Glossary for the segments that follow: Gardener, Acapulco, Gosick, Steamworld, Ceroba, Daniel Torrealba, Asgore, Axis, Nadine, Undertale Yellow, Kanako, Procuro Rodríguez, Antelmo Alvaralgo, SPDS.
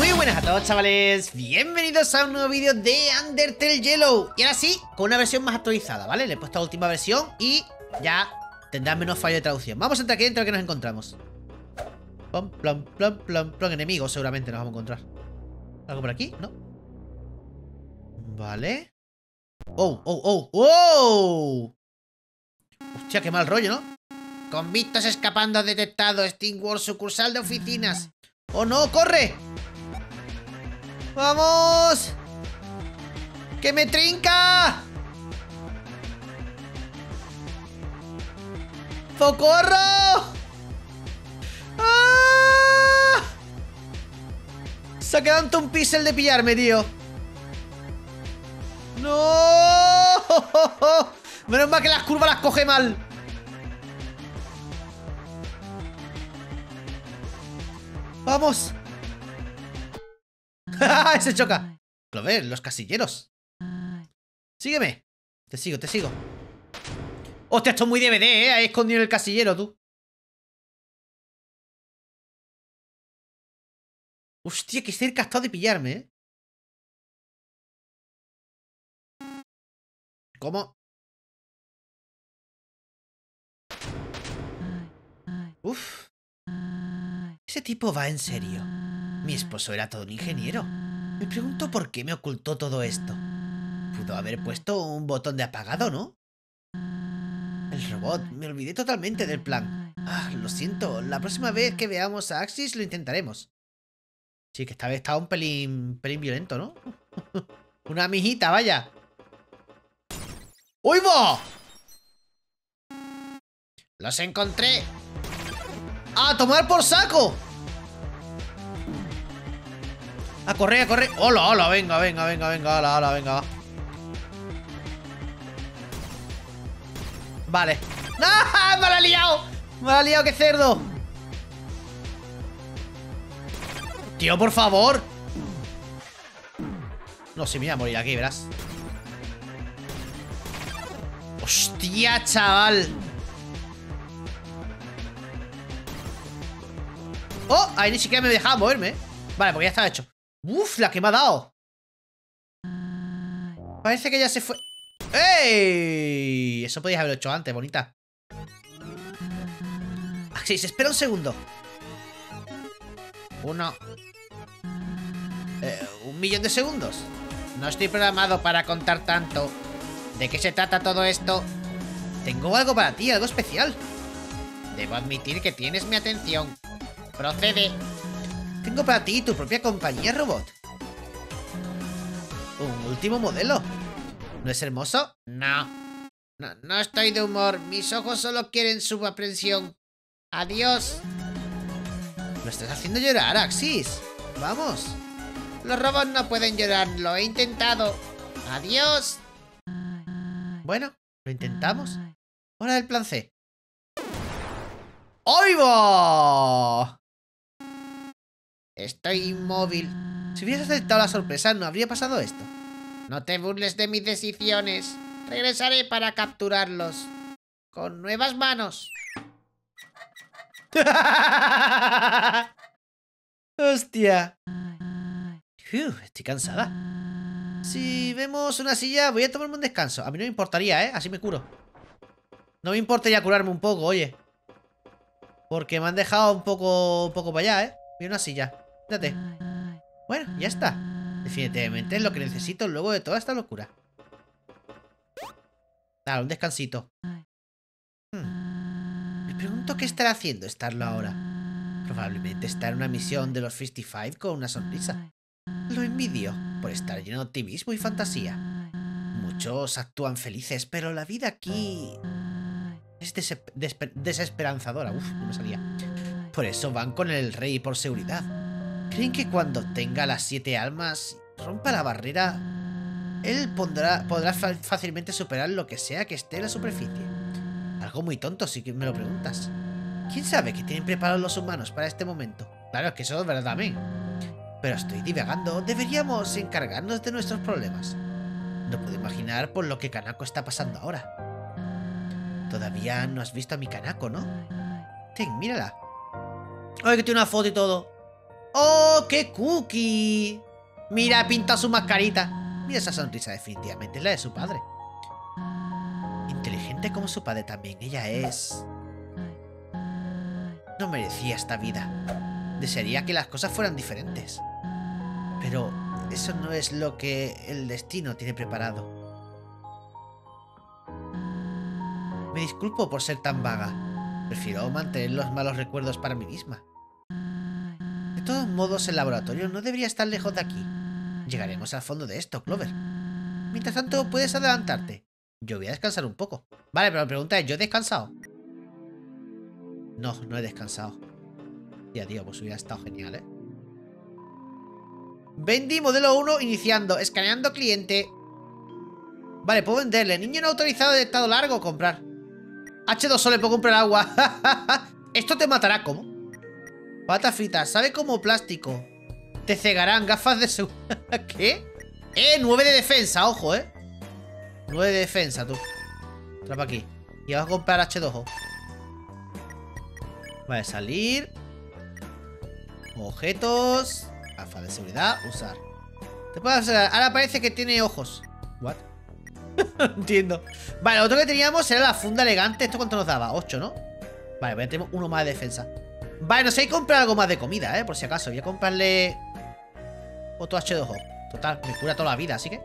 Muy buenas a todos, chavales, bienvenidos a un nuevo vídeo de Undertale Yellow. Y ahora sí, con una versión más actualizada, ¿vale? Le he puesto la última versión y ya tendrán menos fallo de traducción. Vamos a entrar aquí dentro, que nos encontramos. Plom, plom, plom, plom, plom. Enemigos seguramente nos vamos a encontrar. ¿Algo por aquí? No. Vale. ¡Oh, oh, oh! ¡Oh! Hostia, qué mal rollo, ¿no? Convictos escapando detectado. Steamworld, sucursal de oficinas. ¡Oh, no! ¡Corre! ¡Vamos! ¡Que me trinca! ¡Socorro! ¡Ah! Se ha quedado un píxel de pillarme, tío. ¡No! Menos mal que las curvas las coge mal. ¡Vamos! ¡Ja! ¡Se choca! Lo ven, los casilleros. Sígueme. Te sigo, te sigo. ¡Hostia, esto es muy DVD, eh! Ahí escondido en el casillero, tú. ¡Hostia, que cerca ha estado de pillarme, eh! ¿Cómo? Uf. Ese tipo va en serio. Mi esposo era todo un ingeniero. Me pregunto por qué me ocultó todo esto. Pudo haber puesto un botón de apagado, ¿no? El robot. Me olvidé totalmente del plan. Ah, lo siento. La próxima vez que veamos a Axis lo intentaremos. Sí, que esta vez estaba un pelín violento, ¿no? Una mijita, vaya. ¡Uy, va! ¡Los encontré! ¡A tomar por saco! ¡A correr, a correr! ¡Hola, hola! ¡Venga, venga, venga, venga! ¡Hola, hola, venga! Vale. ¡Ah! ¡Me la ha liado! ¡Me la ha liado, qué cerdo! ¡Tío, por favor! No, si me voy a morir aquí, verás. ¡Hostia, chaval! ¡Oh! Ahí ni siquiera me dejaba moverme. Vale, porque ya está hecho. ¡Uf! La que me ha dado. Parece que ya se fue. ¡Ey! Eso podías haberlo hecho antes, bonita. Axis, espera un segundo. 1 millón de segundos. No estoy programado para contar tanto. ¿De qué se trata todo esto? Tengo algo para ti, algo especial. Debo admitir que tienes mi atención. Procede. Tengo para ti tu propia compañía robot. Un último modelo. ¿No es hermoso? No. No estoy de humor. Mis ojos solo quieren su aprehensión. Adiós. Lo estás haciendo llorar, Axis. Vamos. Los robots no pueden llorar. Lo he intentado. Adiós. Bueno, lo intentamos. Hora del plan C. ¡Ay, va! Estoy inmóvil. Si hubieras aceptado la sorpresa, no habría pasado esto. No te burles de mis decisiones. Regresaré para capturarlos. Con nuevas manos. ¡Hostia! Uf, estoy cansada. Si vemos una silla, voy a tomarme un descanso. A mí no me importaría, ¿eh? Así me curo. No me importaría curarme un poco, oye. Porque me han dejado un poco para allá, ¿eh? Mira una silla. Fíjate. Bueno, ya está. Definitivamente es lo que necesito luego de toda esta locura. Claro, un descansito. Me pregunto qué estará haciendo estarlo ahora. Probablemente está en una misión de los 55 con una sonrisa. Lo envidio por estar lleno de optimismo y fantasía. Muchos actúan felices, pero la vida aquí es desesperanzadora. Uf, no me salía. Por eso van con el rey por seguridad. Creen que cuando obtenga las 7 almas y rompa la barrera, él podrá fácilmente superar lo que sea que esté en la superficie. Algo muy tonto si me lo preguntas. ¿Quién sabe qué tienen preparados los humanos para este momento? Claro, es que eso es verdad también. Pero estoy divagando. Deberíamos encargarnos de nuestros problemas. No puedo imaginar por lo que Kanako está pasando ahora. Todavía no has visto a mi Kanako, ¿no? Ten, mírala. Ay, que tiene una foto y todo. ¡Oh, qué cookie! Mira, pinta su mascarita. Mira esa sonrisa, definitivamente es la de su padre. Inteligente como su padre también, ella es... No merecía esta vida. Desearía que las cosas fueran diferentes. Pero eso no es lo que el destino tiene preparado. Me disculpo por ser tan vaga. Prefiero mantener los malos recuerdos para mí misma. De todos modos, el laboratorio no debería estar lejos de aquí. Llegaremos al fondo de esto, Clover. Mientras tanto, puedes adelantarte. Yo voy a descansar un poco. Vale, pero la pregunta es, ¿yo he descansado? No, no he descansado. Ya digo, pues hubiera estado genial, ¿eh? Vendí modelo 1 iniciando. Escaneando cliente. Vale, puedo venderle. Niño no autorizado de estado largo, comprar. H2O, le puedo comprar agua. Esto te matará, ¿cómo? Patas fritas, sabe como plástico. Te cegarán gafas de seguridad. ¿Qué? 9 de defensa, ojo, 9 de defensa, tú. Trapa aquí. Y vas a comprar H2O. Vale, salir. Objetos. Gafa de seguridad. Usar. Te puedo hacer. Ahora parece que tiene ojos. What? No entiendo. Vale, lo otro que teníamos era la funda elegante. ¿Esto cuánto nos daba? 8, ¿no? Vale, pues tenemos uno más de defensa. Vale, no sé, hay que comprar algo más de comida, por si acaso. Voy a comprarle otro H2O. Total, me cura toda la vida, así que.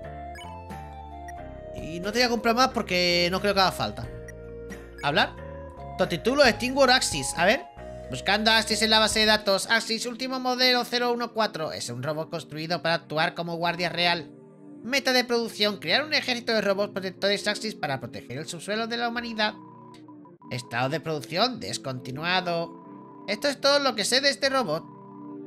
Y no te voy a comprar más porque no creo que haga falta. ¿Hablar? Tu actitud, los Steamworld Axis. A ver. Buscando Axis en la base de datos. Axis, último modelo 014. Es un robot construido para actuar como guardia real. Meta de producción. Crear un ejército de robots protectores Axis para proteger el subsuelo de la humanidad. Estado de producción descontinuado. Esto es todo lo que sé de este robot.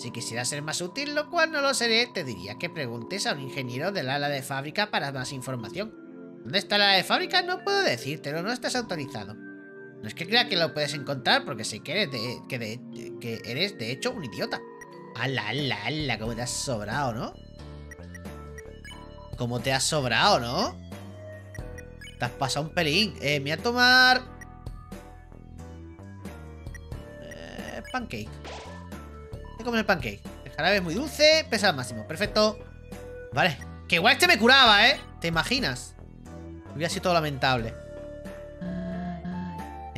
Si quisiera ser más útil, lo cual no lo seré, te diría que preguntes a un ingeniero del ala de fábrica para más información. ¿Dónde está la ala de fábrica? No puedo decírtelo, no estás autorizado. No es que crea que lo puedes encontrar, porque sé que eres de hecho un idiota. ¡Ala, ala, ala! ¿Cómo te has sobrado, no? ¿Cómo te has sobrado, no? Te has pasado un pelín. Me voy a tomar... pancake. Voy a comer el pancake. El jarabe es muy dulce, pesa al máximo. Perfecto. Vale. Que igual este me curaba, ¿eh? ¿Te imaginas? Hubiera sido todo lamentable.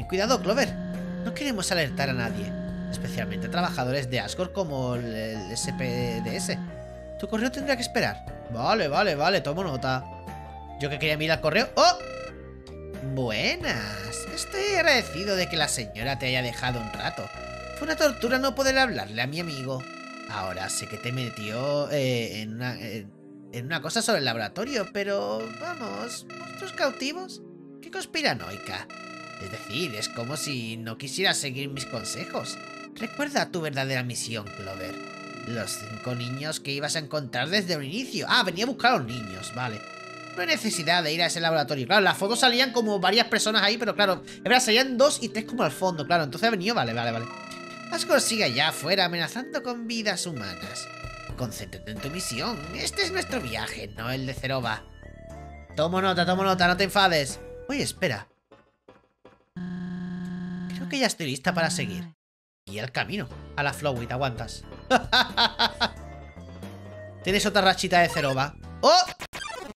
Cuidado, Clover. No queremos alertar a nadie, especialmente a trabajadores de Asgore como el SPDS. Tu correo tendrá que esperar. Vale, vale, vale, tomo nota. Yo que quería mirar el correo. ¡Oh! Buenas. Estoy agradecido de que la señora te haya dejado un rato. Fue una tortura no poder hablarle a mi amigo. Ahora sé que te metió en una cosa sobre el laboratorio, pero... Vamos, monstruos cautivos. Qué conspiranoica. Es decir, es como si no quisieras seguir mis consejos. Recuerda tu verdadera misión, Clover. Los 5 niños que ibas a encontrar desde un inicio. Ah, venía a buscar a los niños, vale. No hay necesidad de ir a ese laboratorio. Claro, las fotos salían como varias personas ahí, pero claro, es verdad, salían 2 y 3 como al fondo, claro. Entonces ha venido, vale, vale, vale. Asgore sigue allá afuera amenazando con vidas humanas. Concéntrate en tu misión. Este es nuestro viaje, no el de Ceroba. Tomo nota, no te enfades. Oye, espera. Que ya estoy lista para seguir. Y el camino. A la Flowit, aguantas. Tienes otra rachita de Ceroba. ¡Oh!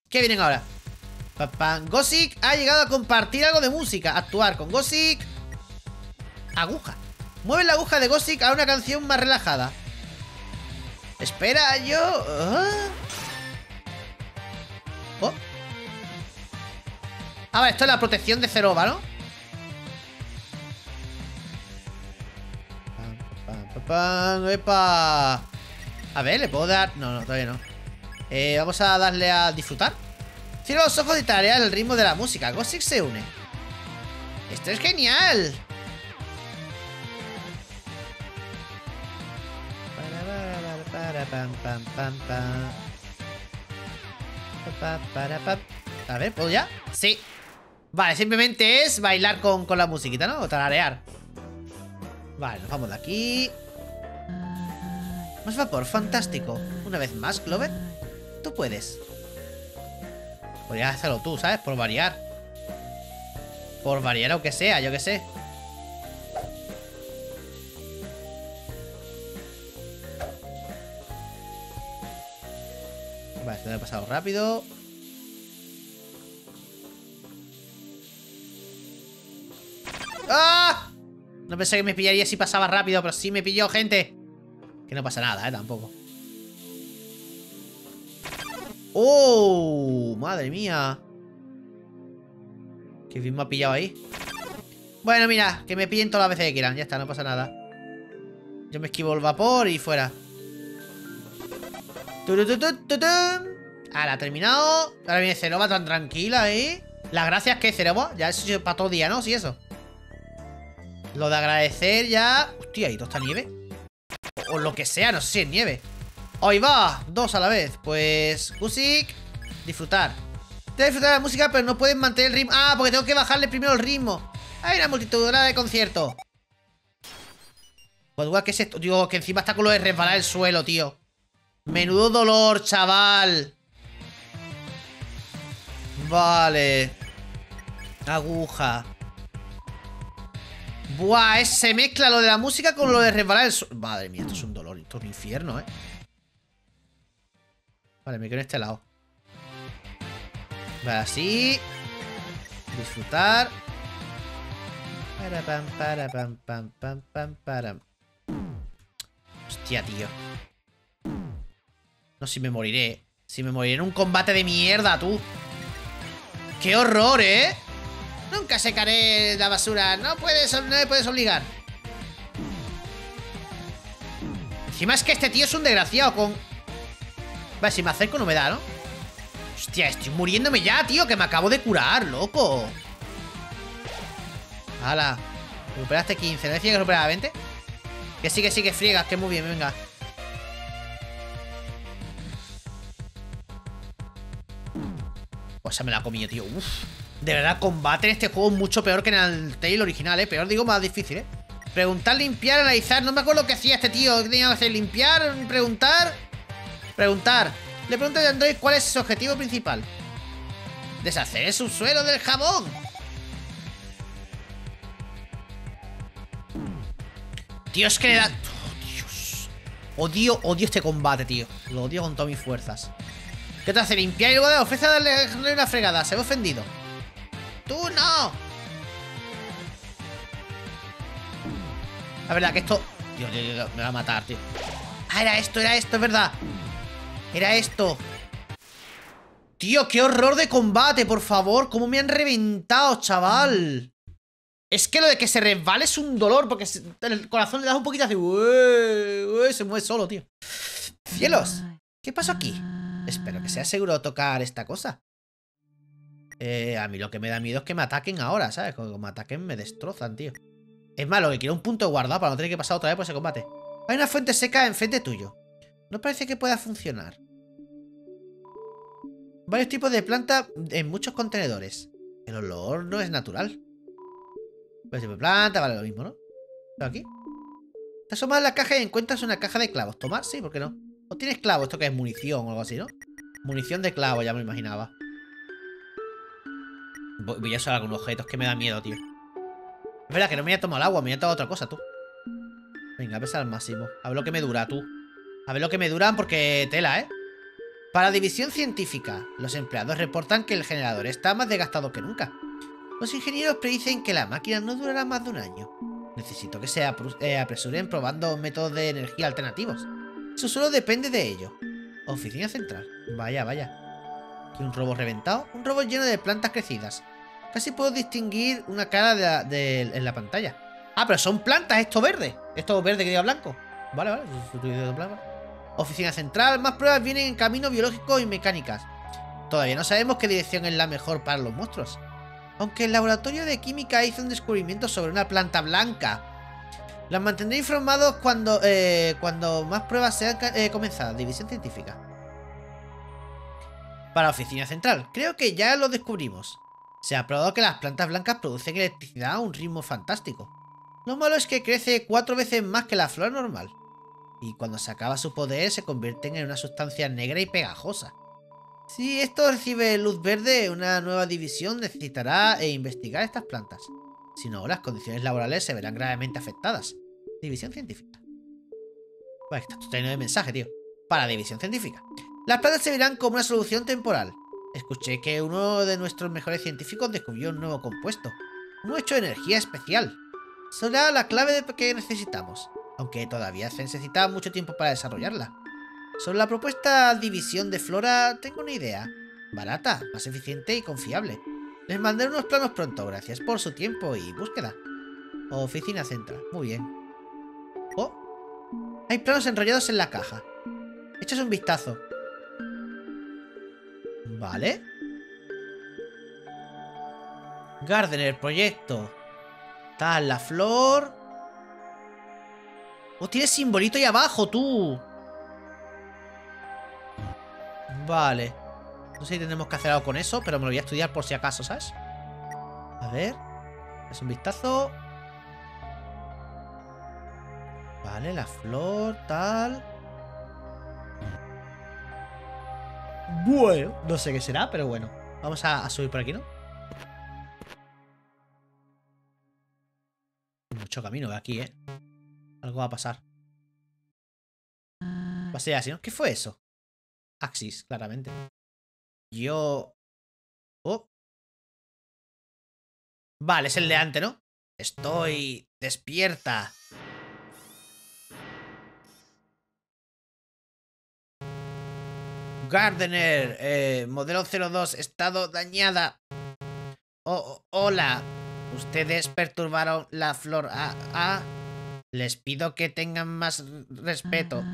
¿Qué vienen ahora? Papán. Gosick ha llegado a compartir algo de música. Actuar con Gosick. Aguja. Mueve la aguja de Gosick a una canción más relajada. Espera, yo... Oh. Ah, vale, esto es la protección de Ceroba, ¿no? ¡Epa! A ver, ¿le puedo dar? No, no, todavía no. Vamos a darle a disfrutar. Cierra los ojos y tarea el ritmo de la música. Gosick se une. ¡Esto es genial! A ver, ¿puedo ya? Sí. Vale, simplemente es bailar con la musiquita, ¿no? O tararear. Vale, nos vamos de aquí. Más vapor, fantástico. Una vez más, Clover. Tú puedes. Podrías hacerlo tú, ¿sabes? Por variar. Por variar aunque sea, yo que sé. Vale, te lo he pasado rápido. ¡Ah! No pensé que me pillaría si pasaba rápido, pero sí me pilló, gente. Que no pasa nada, tampoco. ¡Oh! ¡Madre mía! Qué bien me ha pillado ahí. Bueno, mira, que me pillen todas las veces que quieran. Ya está, no pasa nada. Yo me esquivo el vapor y fuera. Ahora, terminado. Ahora viene Ceroba tan tranquila, ¿eh? Las gracias que Ceroba. Ya eso es para todo día, ¿no? Sí, eso. Lo de agradecer ya... Hostia, ¿y toda esta nieve? O lo que sea, no sé si es nieve. ¡Ahí va! Dos a la vez. Pues... Gosick. Disfrutar. Debes disfrutar de la música, pero no pueden mantener el ritmo. Ah, porque tengo que bajarle primero el ritmo. Hay una multitud de concierto. ¿Qué es esto? Digo, que encima está con lo de resbalar el suelo, tío. Menudo dolor, chaval. Vale. Aguja. Buah, se mezcla lo de la música con lo de resbalar el suelo. Madre mía, esto es un dolor. Esto es un infierno, ¿eh? Vale, me quedo en este lado. Vale, así. Disfrutar. Para, pam. Hostia, tío. No, si me moriré. Si me moriré en un combate de mierda, tú. ¡Qué horror, eh! Nunca secaré la basura. No me puedes obligar. Encima es que este tío es un desgraciado con... Vale, si me acerco no me da, ¿no? Hostia, estoy muriéndome ya, tío. Que me acabo de curar, loco. ¡Hala! Recuperaste 15. ¿No decía que recuperaba 20? Que sí, que sí, que friegas. Que muy bien, venga. O sea, me la ha comido, tío. Uf. De verdad, combate en este juego es mucho peor que en el Tail original, ¿eh? Peor, digo, más difícil, ¿eh? Preguntar, limpiar, analizar. No me acuerdo lo que hacía este tío. ¿Qué tenía que hacer? Limpiar, preguntar. Le pregunto a Android cuál es su objetivo principal. Deshacer el subsuelo del jabón. Tío, es que le da... Oh, Dios. Odio este combate, tío. Lo odio con todas mis fuerzas. ¿Qué te hace? Limpiar y luego de ofrece darle una fregada. Se ve ofendido. ¡Tú no! La verdad que esto... Dios, me va a matar, tío. Ah, era esto, es verdad. Era esto. Tío, qué horror de combate, por favor. Cómo me han reventado, chaval. Es que lo de que se resbale es un dolor, porque el corazón le das un poquito así... se mueve solo, tío. ¡Cielos! ¿Qué pasó aquí? Espero que sea seguro tocar esta cosa. A mí lo que me da miedo es que me ataquen ahora, ¿sabes? Como me ataquen me destrozan, tío. Es malo, que quiero un punto guardado para no tener que pasar otra vez por ese combate. Hay una fuente seca enfrente tuyo. No parece que pueda funcionar. Varios tipos de planta en muchos contenedores. El olor no es natural. Pues planta, vale, lo mismo, ¿no? Pero aquí. Te asomas en la caja y encuentras una caja de clavos. ¿Tomar? Sí, ¿por qué no? ¿O tienes clavos? Esto que es munición o algo así, ¿no? Munición de clavo, ya me lo imaginaba. Voy a usar algunos objetos que me da miedo, tío. Es verdad que no me voy a tomar el agua, me voy a tomar otra cosa, tú. Venga, a pesar al máximo. A ver lo que me dura, tú. A ver lo que me duran porque tela, ¿eh? Para división científica, los empleados reportan que el generador está más desgastado que nunca. Los ingenieros predicen que la máquina no durará más de un año. Necesito que se apresuren probando métodos de energía alternativos. Eso solo depende de ello. Oficina central. Vaya, vaya. ¿Y un robo reventado? Un robo lleno de plantas crecidas. Casi puedo distinguir una cara en la pantalla. Ah, pero son plantas, esto verde. Esto verde que diga blanco. Vale, vale. Oficina central. Más pruebas vienen en camino biológico y mecánicas. Todavía no sabemos qué dirección es la mejor para los monstruos. Aunque el laboratorio de química hizo un descubrimiento sobre una planta blanca. Los mantendré informados cuando más pruebas sean comenzadas. División científica. Para oficina central. Creo que ya lo descubrimos. Se ha probado que las plantas blancas producen electricidad a un ritmo fantástico. Lo malo es que crece 4 veces más que la flor normal. Y cuando se acaba su poder se convierten en una sustancia negra y pegajosa. Si esto recibe luz verde, una nueva división necesitará investigar estas plantas. Si no, las condiciones laborales se verán gravemente afectadas. División científica. Vale, está lleno de mensaje, tío. Para división científica. Las plantas se verán como una solución temporal. Escuché que uno de nuestros mejores científicos descubrió un nuevo compuesto. Un hecho de energía especial. Será la clave de que necesitamos, aunque todavía se necesita mucho tiempo para desarrollarla. Sobre la propuesta división de flora, tengo una idea. Barata, más eficiente y confiable. Les mandé unos planos pronto, gracias por su tiempo y búsqueda. Oficina central, muy bien. Oh, hay planos enrollados en la caja. Echas un vistazo. Vale. Gardener, proyecto. Tal, la flor. Oh, tiene simbolito ahí abajo, tú. Vale. No sé si tendremos que hacer algo con eso, pero me lo voy a estudiar por si acaso, ¿sabes? A ver. Es un vistazo. Vale, la flor, tal. Bueno, no sé qué será, pero bueno. Vamos a subir por aquí, ¿no? Mucho camino de aquí, ¿eh? Algo va a pasar. Va a ser así, ¿no? ¿Qué fue eso? Axis, claramente. Yo... Oh. Vale, es el de antes, ¿no? Estoy... despierta. Gardener, modelo 02, estado dañada. Hola. Ustedes perturbaron la flor A. Les pido que tengan más respeto.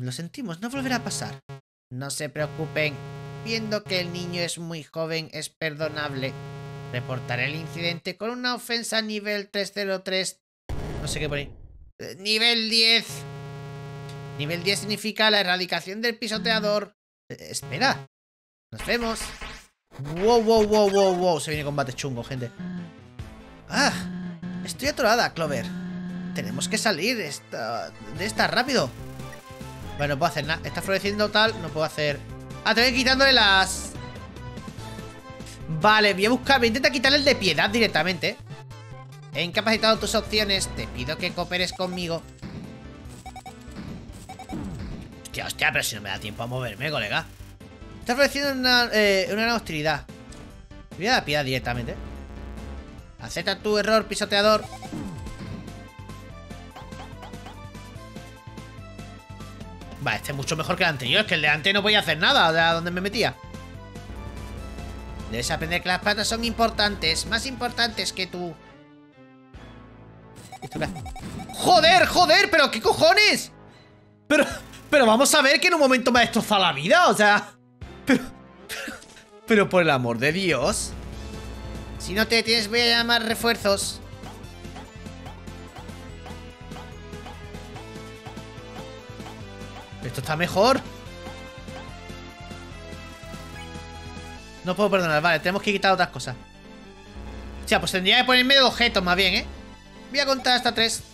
Lo sentimos, no volverá a pasar. No se preocupen. Viendo que el niño es muy joven, es perdonable. Reportaré el incidente con una ofensa nivel 303. No sé qué poner. Nivel 10. Nivel 10 significa la erradicación del pisoteador. Espera. Nos vemos. Wow, wow, wow, wow, wow. Se viene combate chungo, gente. Ah, estoy atorada, Clover. Tenemos que salir de esta rápido. Bueno, no puedo hacer nada. Está floreciendo tal. No puedo hacer... Ah, te voy quitándole las... Vale, voy a buscar. Voy a intentar quitarle el de piedad directamente. He incapacitado tus opciones. Te pido que cooperes conmigo. Hostia, hostia, pero si no me da tiempo a moverme, colega. Está ofreciendo una gran hostilidad. Voy a dar piedad directamente. Acepta tu error, pisoteador. Vale, este es mucho mejor que el anterior. Es que el de antes no podía hacer nada. O sea, ¿dónde me metía? Debes aprender que las plantas son importantes. Más importantes que tú. ¡Joder, joder! ¿Pero qué cojones? Pero vamos a ver que en un momento me ha destrozado la vida. O sea... Pero por el amor de Dios. Si no te detienes voy a llamar refuerzos. Esto está mejor. No puedo perdonar, vale, tenemos que quitar otras cosas. O sea, pues tendría que ponerme de objetos más bien, ¿eh? Voy a contar hasta 3.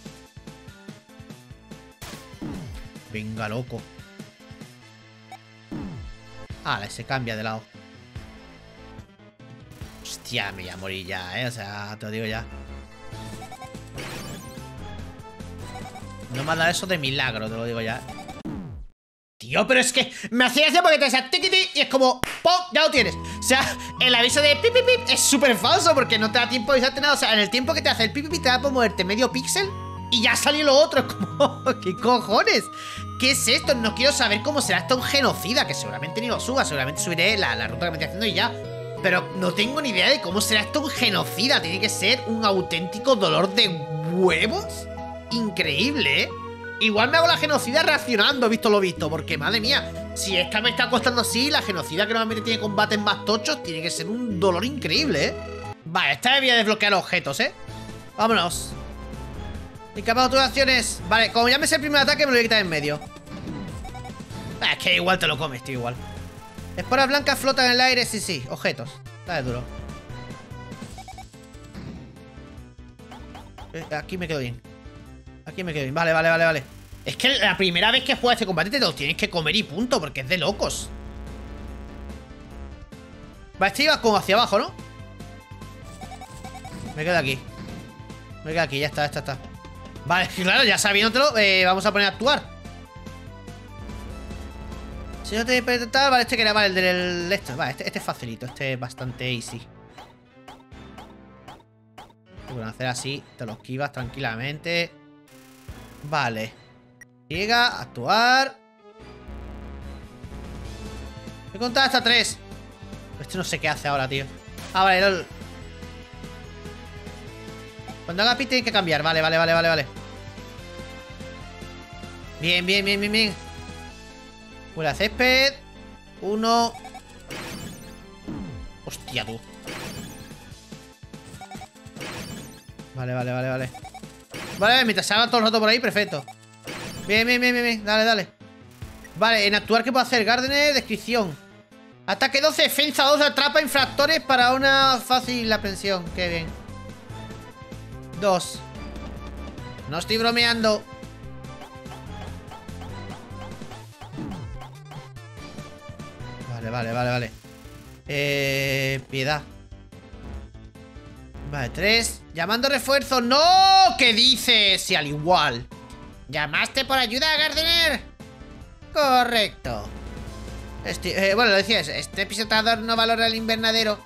Venga, loco. Ah, se cambia de lado. Hostia, me voy a morir ya, o sea, te lo digo ya. No me ha dado eso de milagro, te lo digo ya. Tío, pero es que me hacía eso porque te decía tiquiti y es como ¡pum! Ya lo tienes. O sea, el aviso de pip, pip, pip es súper falso porque no te da tiempo de avisarte nada. O sea, en el tiempo que te hace el pip, pip te da por moverte medio píxel y ya salió lo otro. Es como... ¿Qué cojones? ¿Qué es esto? No quiero saber cómo será esto un genocida. Que seguramente ni lo suba. Seguramente subiré la ruta que me estoy haciendo y ya. Pero no tengo ni idea de cómo será esto un genocida. Tiene que ser un auténtico dolor de huevos. Increíble, ¿eh? Igual me hago la genocida reaccionando, visto lo visto. Porque, madre mía, si esta me está costando así, la genocida que normalmente tiene combates más tochos tiene que ser un dolor increíble, ¿eh? Vale, esta debía desbloquear objetos, ¿eh? Vámonos. Incapaz tus acciones. Vale, como ya me sé el primer ataque, me lo voy a quitar en medio. Es que igual te lo comes, tío, igual. Esporas blancas flotan en el aire, sí, objetos. Dale duro. Aquí me quedo bien. Aquí me quedo bien, vale. Es que la primera vez que juegas este combate te lo tienes que comer y punto, porque es de locos. Vale, este iba como hacia abajo, ¿no? Me quedo aquí. Me quedo aquí, ya está. Vale, claro, ya sabiéndotelo, vamos a poner a actuar. Si no te tal, vale, este que era, vale, el del esto. Vale, este es facilito, este es bastante easy. Bueno, hacer así, te lo esquivas tranquilamente. Vale. Llega a actuar. Voy a contar hasta 3. Este no sé qué hace ahora, tío. Ah, vale, LOL. Cuando haga pit hay que cambiar. Vale. Bien. Huele a césped. 1. Hostia, tú. Vale. Vale, mientras se haga todo el rato por ahí, perfecto. Bien. Dale. Vale, en actuar, ¿qué puedo hacer? Gardener, descripción. Ataque 12, defensa 12, atrapa infractores para una fácil aprehensión. Qué bien. 2. No estoy bromeando. Vale. Piedad. Vale, 3. Llamando refuerzo. ¡No! ¿Qué dices? Si al igual. ¿Llamaste por ayuda, Gardener? Correcto. Bueno, lo decías. Este pisotador no valora el invernadero.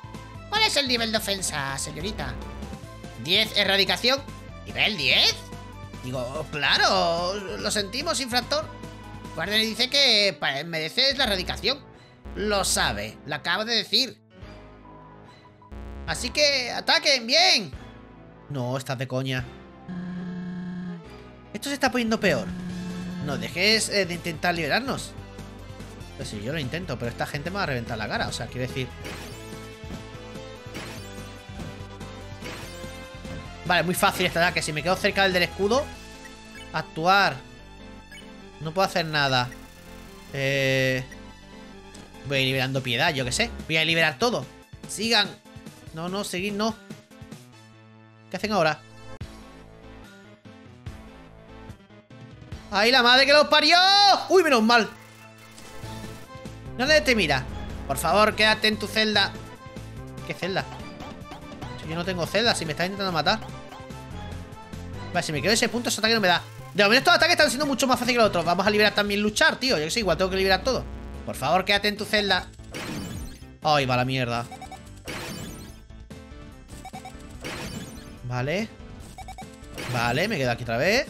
¿Cuál es el nivel de ofensa, señorita? 10, erradicación. ¿Nivel 10? Digo, claro. Lo sentimos, infractor. Gardener dice que mereces la erradicación. Lo sabe. Lo acabo de decir. Así que ataquen, bien. No, estás de coña. Esto se está poniendo peor. No dejes de intentar liberarnos. Pues sí, yo lo intento, pero esta gente me va a reventar la cara. O sea, quiero decir. Vale, muy fácil este ataque. Si me quedo cerca del escudo. Actuar. No puedo hacer nada. Voy a ir liberando piedad, yo qué sé. Voy a liberar todo. Sigan. No, seguid, no. ¿Qué hacen ahora? ¡Ay, la madre que los parió! ¡Uy, menos mal! Nadie te mira. Por favor, quédate en tu celda. ¿Qué celda? Si yo no tengo celda, si me estás intentando matar. Vale, si me quedo en ese punto, ese ataque no me da. De momento estos ataques están siendo mucho más fáciles que los otros. Vamos a liberar también luchar, tío. Yo que sé, igual tengo que liberar todo. Por favor, quédate en tu celda. ¡Ay, va la mierda! Vale, me quedo aquí otra vez.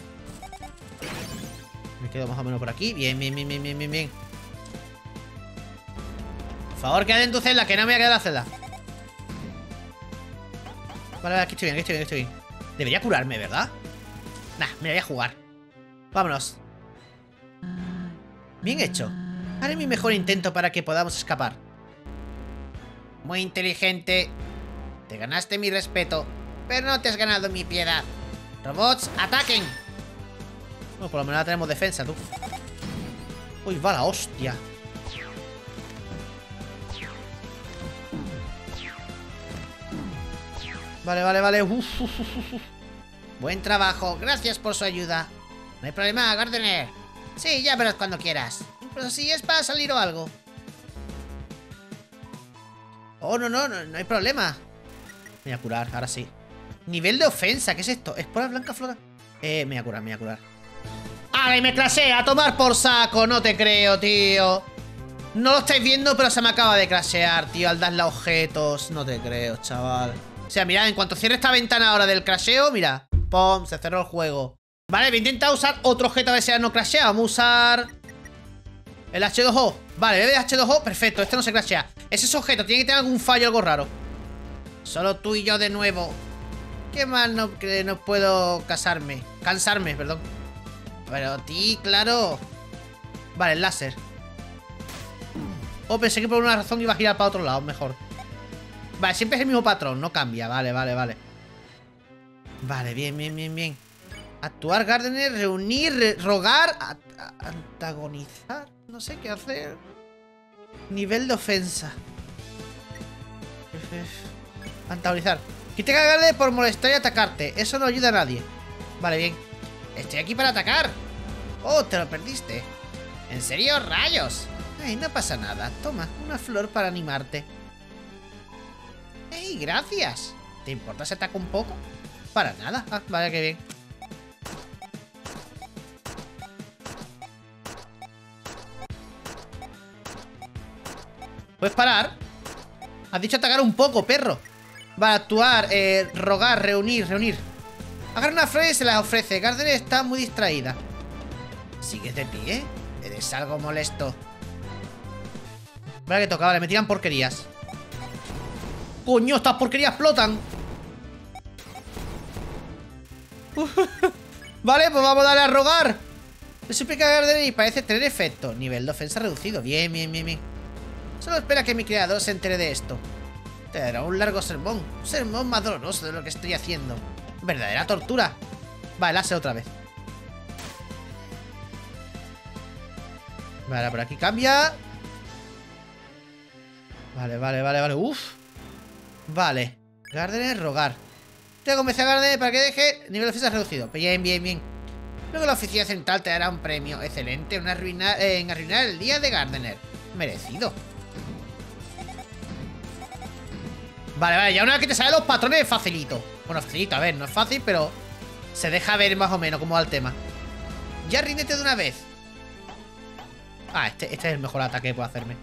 Me quedo más o menos por aquí. Bien. Por favor, quédate en tu celda, que no me voy a quedar en la celda. Vale, aquí estoy bien. Debería curarme, ¿verdad? Nah, me voy a jugar. Vámonos. Bien hecho. Haré mi mejor intento para que podamos escapar. Muy inteligente. Te ganaste mi respeto. Pero no te has ganado mi piedad. Robots, ataquen. Bueno, por lo menos tenemos defensa, tú. Uy, va la hostia. Vale. Uf. Buen trabajo, gracias por su ayuda. No hay problema, Gardener. Sí, ya verás cuando quieras. Pero si es para salir o algo. Oh, no hay problema. Me voy a curar, ahora sí. Nivel de ofensa, ¿qué es esto? Esporas blancas flota. Me voy a curar. ¡Ay, me crashea! ¡A tomar por saco! No te creo, tío. No lo estáis viendo, pero se me acaba de crashear, tío. Al darle a objetos. No te creo, chaval. O sea, mirad, en cuanto cierre esta ventana ahora del crasheo, mira. ¡Pum! Se cerró el juego. Vale, voy a intentar usar otro objeto a ver si ya no crashea. Vamos a usar... el H2O. Vale, bebe de H2O. Perfecto, este no se crashea. Es ese objeto. Tiene que tener algún fallo, algo raro. Solo tú y yo de nuevo. Qué mal no puedo cansarme, perdón. Pero ti, claro. Vale, el láser. Oh, pensé que por una razón iba a girar para otro lado, mejor. Vale, siempre es el mismo patrón, no cambia. Vale. Vale, bien. Actuar, Gardener, reunir, rogar, antagonizar. No sé qué hacer. Nivel de ofensa. Antagonizar. Quita a Gardener por molestar y atacarte. Eso no ayuda a nadie. Vale, bien. Estoy aquí para atacar. Oh, te lo perdiste. ¿En serio? ¡Rayos! Ay, no pasa nada. Toma, una flor para animarte. ¡Ey, gracias! ¿Te importa si ataco un poco? Para nada. Ah, vale, qué bien. ¿Puedes parar? Has dicho atacar un poco, perro. Vale, actuar, rogar, reunir. Agarra una flor y se las ofrece. Gardener está muy distraída. ¿Sigues de pie? Eres algo molesto. Vale, que toca, vale, me tiran porquerías. ¡Coño, estas porquerías explotan! Vale, pues vamos a darle a rogar. Le suplica a Gardener y parece tener efecto. Nivel de ofensa reducido, bien. Solo espera que mi creador se entere de esto. Te dará un largo sermón. Un sermón más doloroso de lo que estoy haciendo. Verdadera tortura. Vale, la hace otra vez. Vale, por aquí cambia. Vale. Uf. Vale. Gardener, rogar. Tengo que convencer a Gardener para que deje nivel de ofensa reducido. Bien. Luego la oficina central te dará un premio. Excelente en arruinar el día de Gardener. Merecido. Vale, ya una vez que te salen los patrones es facilito. Bueno, facilito, a ver, no es fácil, pero se deja ver más o menos cómo va el tema. Ya ríndete de una vez. Ah, este es el mejor ataque que puedo hacerme.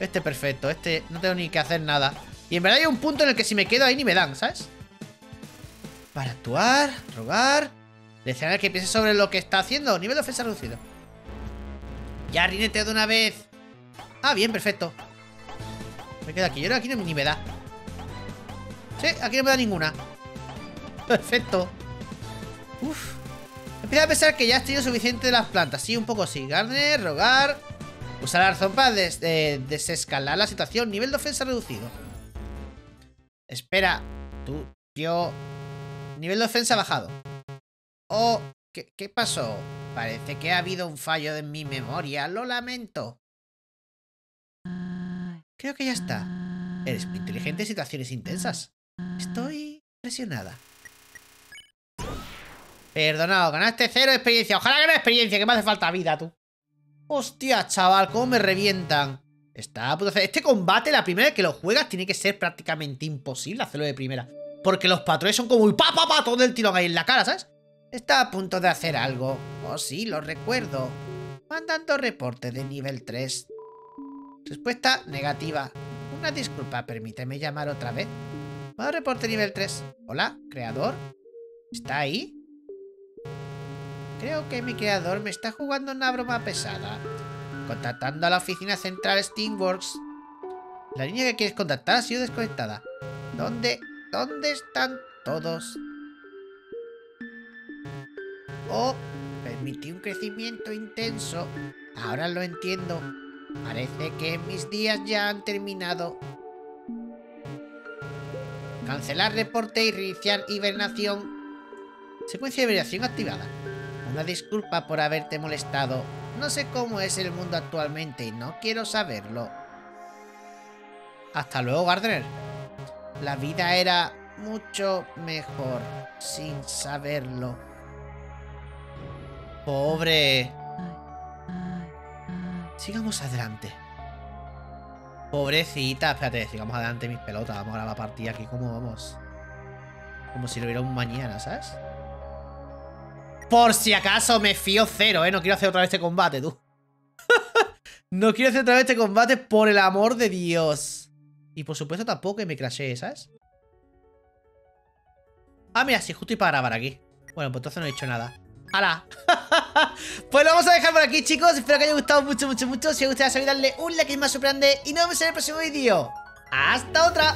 Este perfecto, este no tengo ni que hacer nada. Y en verdad hay un punto en el que si me quedo ahí ni me dan, ¿sabes? Para actuar, rogar. Desear que piense sobre lo que está haciendo. Nivel de ofensa reducido. Ya rínete de una vez. Ah, bien, perfecto. Me quedo aquí, yo aquí ni me da. Sí, aquí no me da ninguna. Perfecto. Uf. Empiezo a pensar que ya has tenido suficiente de las plantas. Sí, un poco sí. Gardener, rogar. Usar la razón para desescalar la situación. Nivel de ofensa reducido. Espera. Tú, yo. Nivel de ofensa bajado. Oh, ¿qué pasó? Parece que ha habido un fallo en mi memoria. Lo lamento. Creo que ya está. Eres muy inteligente en situaciones intensas. Estoy presionada. Perdonado, ganaste 0 experiencia. Ojalá ganes experiencia, que me hace falta vida, tú. Hostia, chaval, cómo me revientan. Está a punto de hacer. Este combate, la primera vez que lo juegas, tiene que ser prácticamente imposible hacerlo de primera. Porque los patrones son como el pa, todo el tirón ahí en la cara, ¿sabes? Está a punto de hacer algo. Oh, sí, lo recuerdo. Mandando reporte de nivel 3. Respuesta negativa. Una disculpa, permíteme llamar otra vez. Mando reporte nivel 3. Hola, creador. ¿Está ahí? Creo que mi creador me está jugando una broma pesada. Contactando a la oficina central Steamworld. La línea que quieres contactar ha sido desconectada. ¿Dónde están todos? Oh, permití un crecimiento intenso. Ahora lo entiendo. Parece que mis días ya han terminado. Cancelar reporte y reiniciar hibernación. Secuencia de hibernación activada. Una disculpa por haberte molestado. No sé cómo es el mundo actualmente y no quiero saberlo. Hasta luego, Gardener. La vida era mucho mejor sin saberlo. Pobre. Sigamos adelante. Pobrecita. Espérate, sigamos adelante mis pelotas. Vamos a la partida aquí. ¿Cómo vamos? Como si lo hubiera un mañana, ¿sabes? Por si acaso me fío cero, ¿eh? No quiero hacer otra vez este combate, tú. No quiero hacer otra vez este combate, por el amor de Dios. Y por supuesto tampoco que me crashee, ¿sabes? Ah, mira, sí, justo y para grabar aquí. Bueno, pues entonces no he hecho nada. ¡Hala! Pues lo vamos a dejar por aquí, chicos. Espero que haya gustado mucho. Si os gusta, sabéis darle un like más super grande. Y nos vemos en el próximo vídeo. ¡Hasta otra!